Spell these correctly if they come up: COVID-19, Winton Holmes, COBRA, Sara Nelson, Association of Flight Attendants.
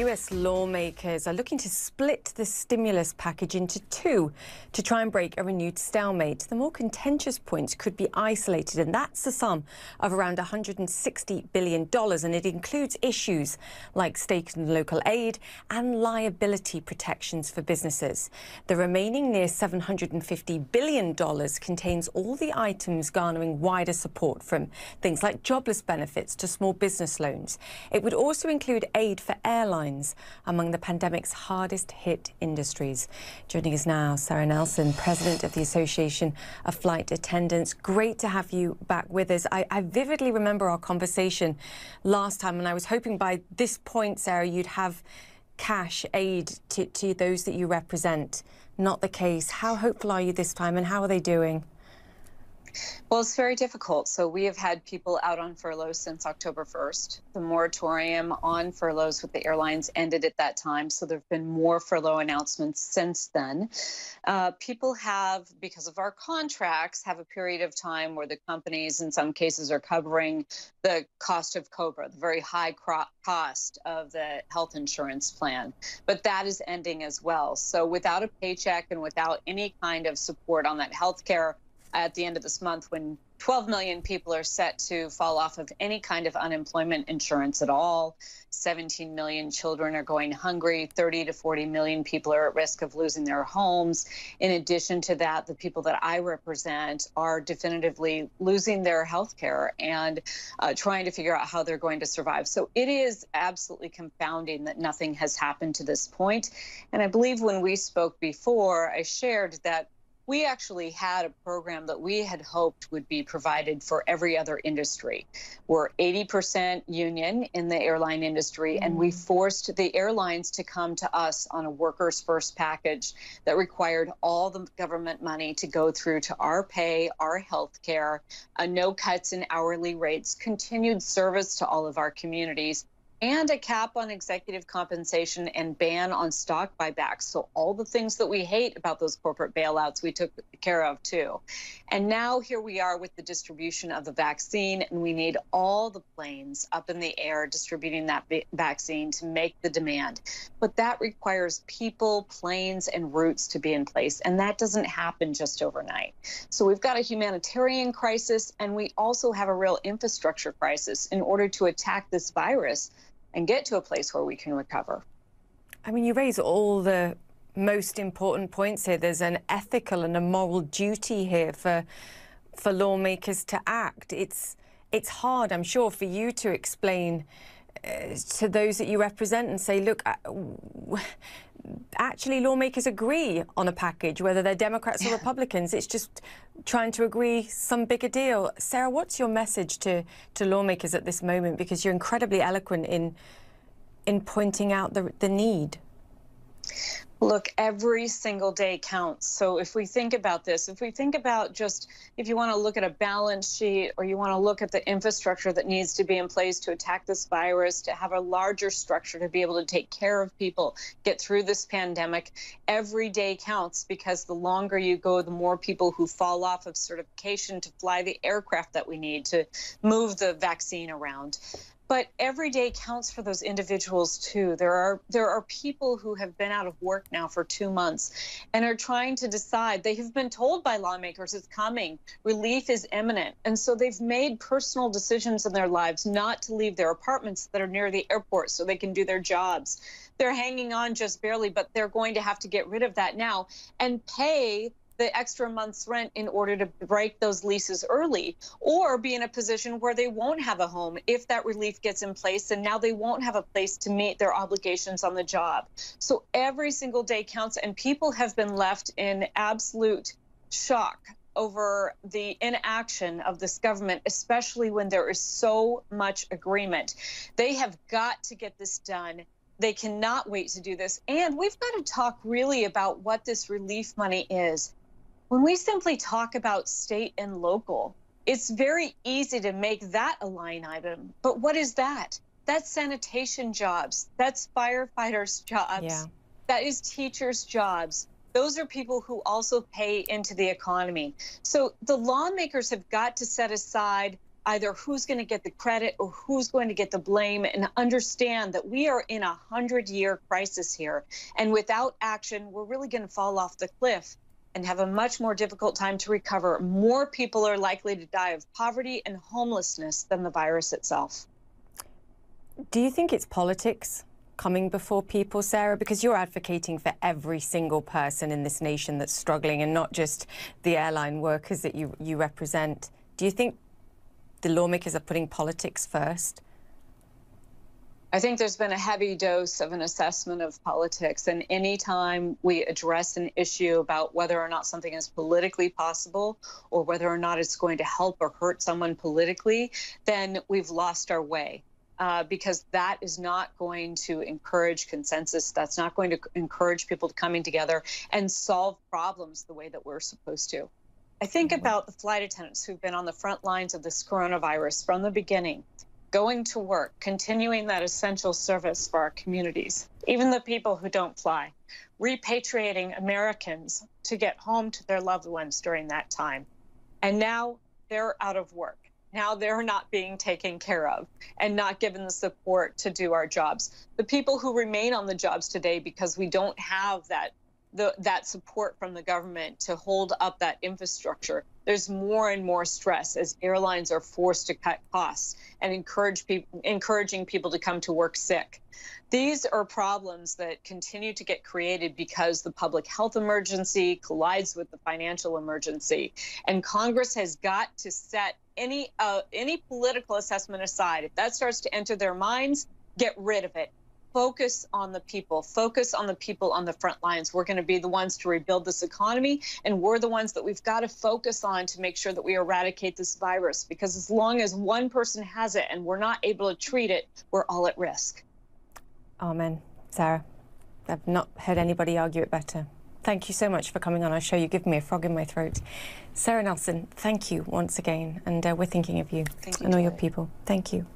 US lawmakers are looking to split the stimulus package into two to try and break a renewed stalemate. The more contentious points could be isolated, and that's the sum of around $160 billion, and it includes issues like state and local aid and liability protections for businesses. The remaining near $750 billion contains all the items garnering wider support, from things like jobless benefits to small business loans. It would also include aid for airlines, among the pandemic's hardest hit industries. Joining us now, Sara Nelson, president of the Association of Flight Attendants. Great to have you back with us. I vividly remember our conversation last time, and I was hoping by this point, Sara, you'd have cash aid to those that you represent. Not the case. How hopeful are you this time, and how are they doing? Well, it's very difficult. So we have had people out on furloughs since October 1st. The moratorium on furloughs with the airlines ended at that time, so there have been more furlough announcements since then. People have, because of our contracts, have a period of time where the companies in some cases are covering the cost of COBRA, the very high cost of the health insurance plan. But that is ending as well. So without a paycheck and without any kind of support on that health care, at the end of this month, when 12 million people are set to fall off of any kind of unemployment insurance at all, 17 million children are going hungry, 30 to 40 million people are at risk of losing their homes. In addition to that, the people that I represent are definitively losing their health care and trying to figure out how they're going to survive. So it is absolutely confounding that nothing has happened to this point. And I believe when we spoke before, I shared that we actually had a program that we had hoped would be provided for every other industry. We're 80% union in the airline industry, and we forced the airlines to come to us on a workers' first package that required all the government money to go through to our pay, our health care, no cuts in hourly rates, continued service to all of our communities, and a cap on executive compensation and ban on stock buybacks. So all the things that we hate about those corporate bailouts, we took care of too. And now here we are with the distribution of the vaccine, and we need all the planes up in the air distributing that vaccine to make the demand. But that requires people, planes, and routes to be in place, and that doesn't happen just overnight. So we've got a humanitarian crisis, and we also have a real infrastructure crisis in order to attack this virus and get to a place where we can recover. I mean, you raise all the most important points here. There's an ethical and a moral duty here for lawmakers to act. It's hard, I'm sure, for you to explain to those that you represent and say, look, actually lawmakers agree on a package, whether they're Democrats or Republicans. It's just trying to agree some bigger deal. Sara, what's your message to lawmakers at this moment? Because you're incredibly eloquent in pointing out the need. Look, every single day counts. So if we think about this, if we think about just if you want to look at a balance sheet, or you want to look at the infrastructure that needs to be in place to attack this virus, to have a larger structure to be able to take care of people, get through this pandemic, every day counts, because the longer you go, the more people who fall off of certification to fly the aircraft that we need to move the vaccine around. But every day counts for those individuals too. There are people who have been out of work now for 2 months and are trying to decide. They have been told by lawmakers it's coming, relief is imminent. And so they've made personal decisions in their lives not to leave their apartments that are near the airport so they can do their jobs. They're hanging on just barely, but they're going to have to get rid of that now and pay the extra month's rent in order to break those leases early, or be in a position where they won't have a home if that relief gets in place, and now they won't have a place to meet their obligations on the job. So every single day counts, and people have been left in absolute shock over the inaction of this government, especially when there is so much agreement. They have got to get this done. They cannot wait to do this. And we've got to talk really about what this relief money is. When we simply talk about state and local, it's very easy to make that a line item. But what is that? That's sanitation jobs. That's firefighters' jobs. Yeah. That is teachers' jobs. Those are people who also pay into the economy. So the lawmakers have got to set aside either who's going to get the credit or who's going to get the blame, and understand that we are in a 100-year crisis here. And without action, we're really going to fall off the cliff and have a much more difficult time to recover. More people are likely to die of poverty and homelessness than the virus itself. Do you think it's politics coming before people, Sara? Because you're advocating for every single person in this nation that's struggling, and not just the airline workers that you represent. Do you think the lawmakers are putting politics first? I think there's been a heavy dose of an assessment of politics, and any time we address an issue about whether or not something is politically possible or whether or not it's going to help or hurt someone politically, then we've lost our way. Because that is not going to encourage consensus. That's not going to encourage people to coming together and solve problems the way that we're supposed to. I think about the flight attendants who've been on the front lines of this coronavirus from the beginning, going to work, continuing that essential service for our communities, even the people who don't fly, repatriating Americans to get home to their loved ones during that time. And now they're out of work. Now they're not being taken care of and not given the support to do our jobs. The people who remain on the jobs today, because we don't have that support from the government to hold up that infrastructure, there's more and more stress as airlines are forced to cut costs and encouraging people to come to work sick. These are problems that continue to get created because the public health emergency collides with the financial emergency. And Congress has got to set any political assessment aside. If that starts to enter their minds, get rid of it. Focus on the people. Focus on the people on the front lines. We're going to be the ones to rebuild this economy, and we're the ones that we've got to focus on to make sure that we eradicate this virus, because as long as one person has it and we're not able to treat it, we're all at risk. Amen. Sara, I've not heard anybody argue it better. Thank you so much for coming on our show. You give me a frog in my throat. Sara Nelson, thank you once again, and we're thinking of you and all your people. Thank you.